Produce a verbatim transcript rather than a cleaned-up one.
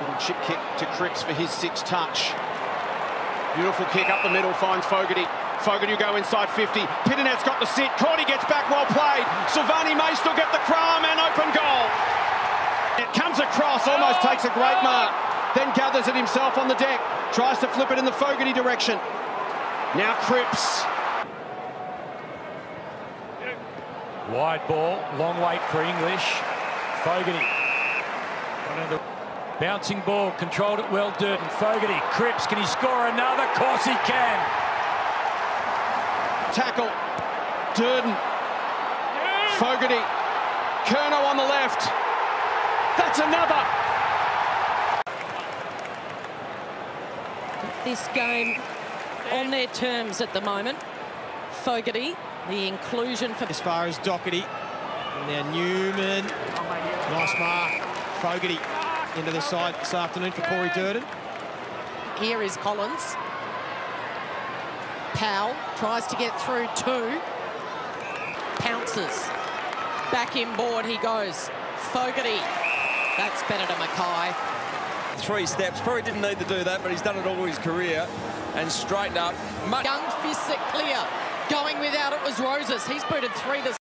Little chip kick to Cripps for his six touch. Beautiful kick up the middle, finds Fogarty. Fogarty will go inside fifty. Pittenet's got to sit. Cordy gets back, well played. Silvani may still get the crumb and open goal. It comes across, almost takes a great mark. Then gathers it himself on the deck. Tries to flip it in the Fogarty direction. Now Cripps. Wide ball, long wait for English. Fogarty. Bouncing ball, controlled it well, Durden. Fogarty, Cripps, can he score another? Of course he can. Tackle, Durden. Fogarty, Curnow on the left. That's another. This game on their terms at the moment. Fogarty, the inclusion for... As far as Docherty, and now Newman. Nice mark. Fogarty into the side this afternoon for Corey Durden. Here is Collins. Powell tries to get through two. Pounces. Back inboard he goes. Fogarty. That's better to McKay. Three steps. Probably didn't need to do that, but he's done it all his career. And straightened up. Young fists it clear. Going without it was Roses. He's booted three this